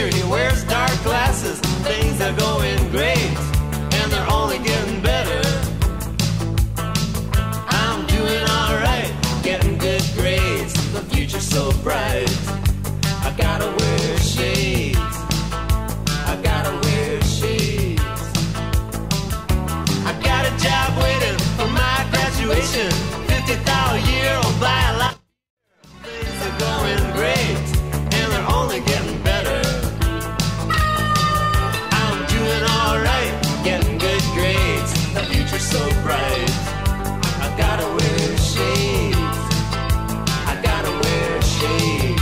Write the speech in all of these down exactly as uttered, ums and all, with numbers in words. and he wears dark glasses. Things are going great, and they're only getting better. I'm doing alright, getting good grades. The future's so bright. I gotta wear shades. I gotta wear shades. I got a job waiting for my graduation. fifty thousand a year, I'll buy a lot. So bright, I gotta wear shades. I gotta wear shades.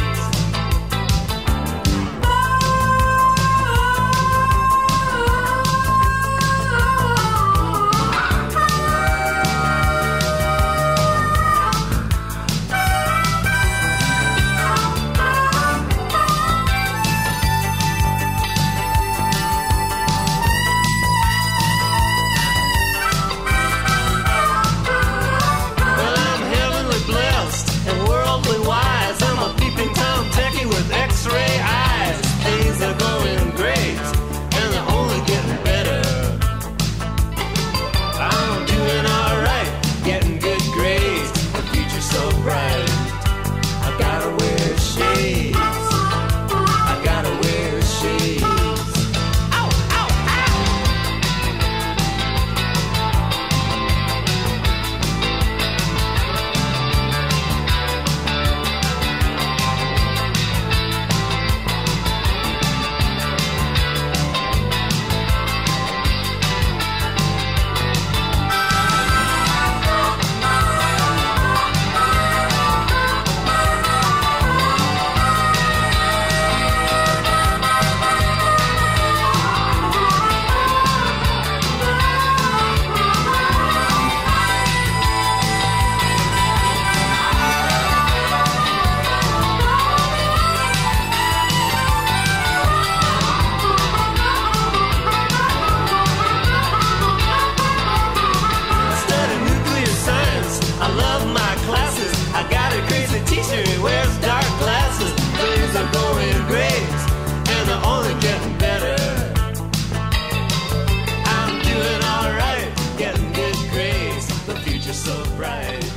So bright,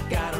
I got